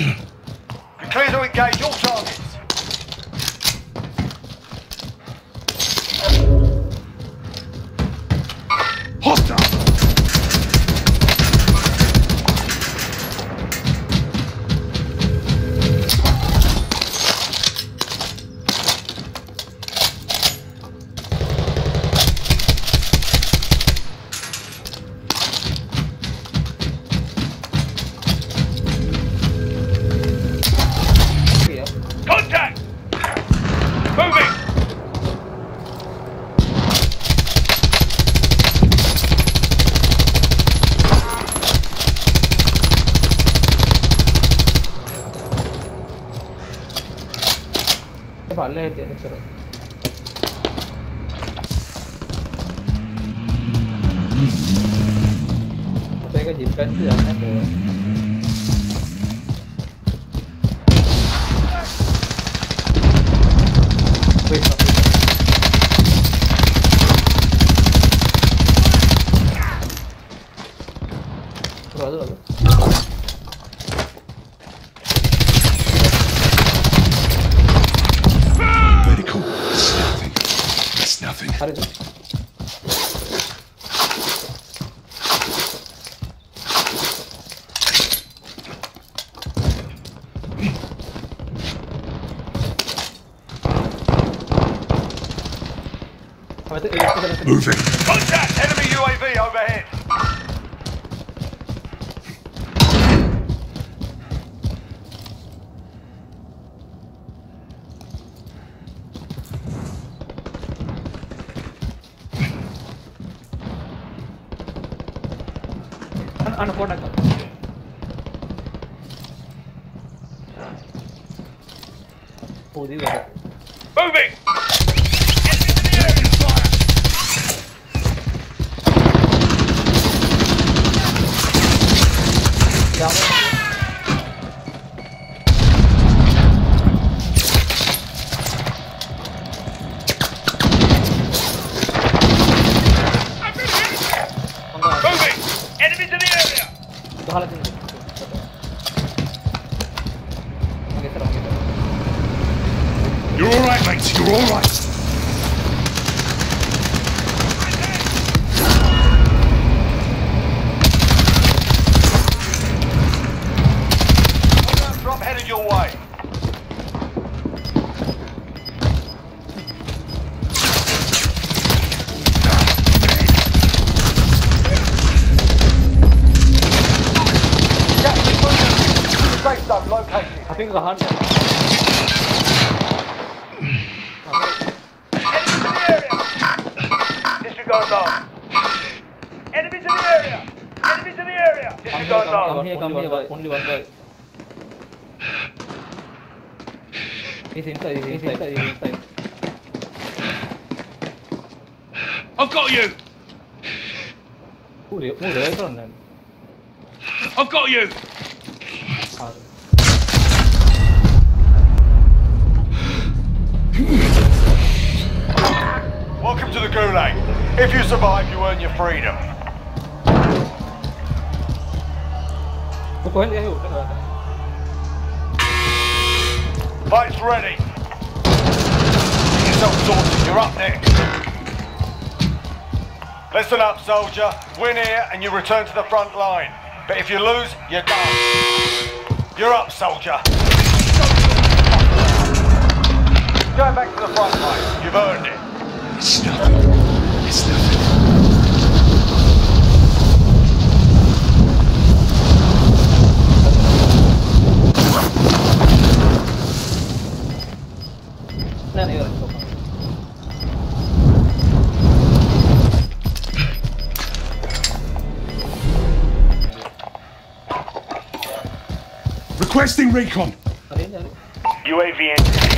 Be clear to engage all targets. Let it get it. Take a deep breath and then go. Moving. Contact! Enemy UAV overhead! Moving! I think it's 100. Enemies in the area! Disregard now. Enemies in the area! Enemies in the area! Disregard now. Come here. Only one guy. He's inside. I've got you! I've got you! Welcome to the Gulag. If you survive, you earn your freedom. Fight's ready. Get yourself sorted. You're up next. Listen up, soldier. Win here and you return to the front line. But if you lose, you're done. You're up, soldier. Go back to the front line. You've earned it. It's nothing. Requesting recon. UAV entry.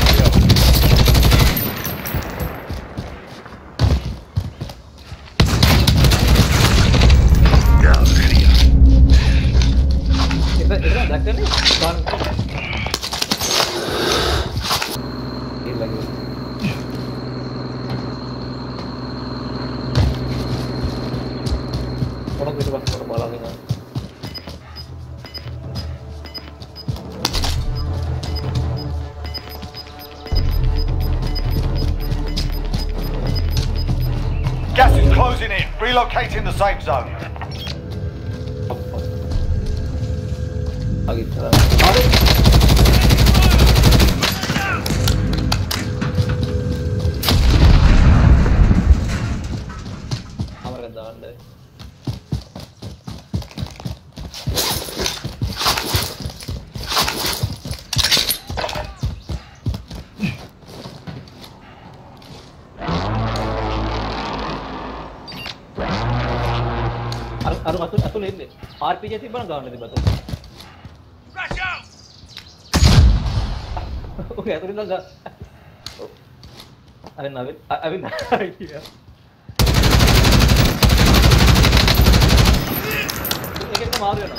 Orang bisa pakai bola gitu. relocating the safe zone. I'll get to that. RPG thi ban gawane di batu. Crash out. Oh ya, tadi enggak. Are Nabil, Abi Nabil. Ini kan mario na.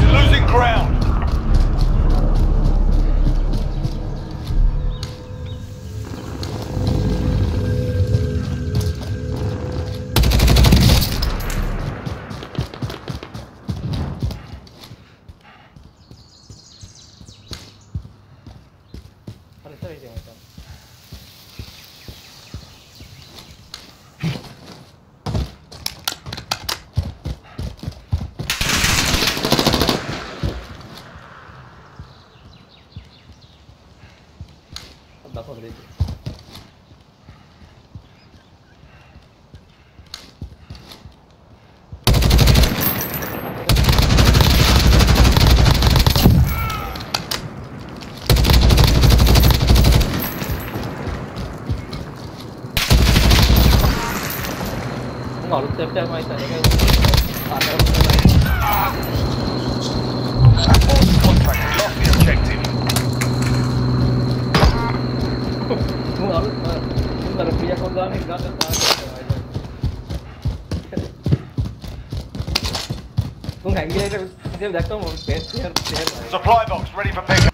You're losing ground. Supply box ready for pickup.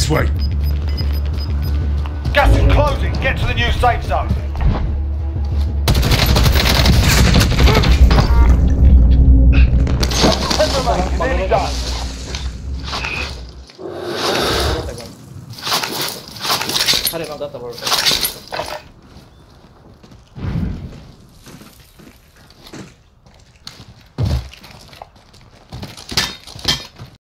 I don't know, that's about it.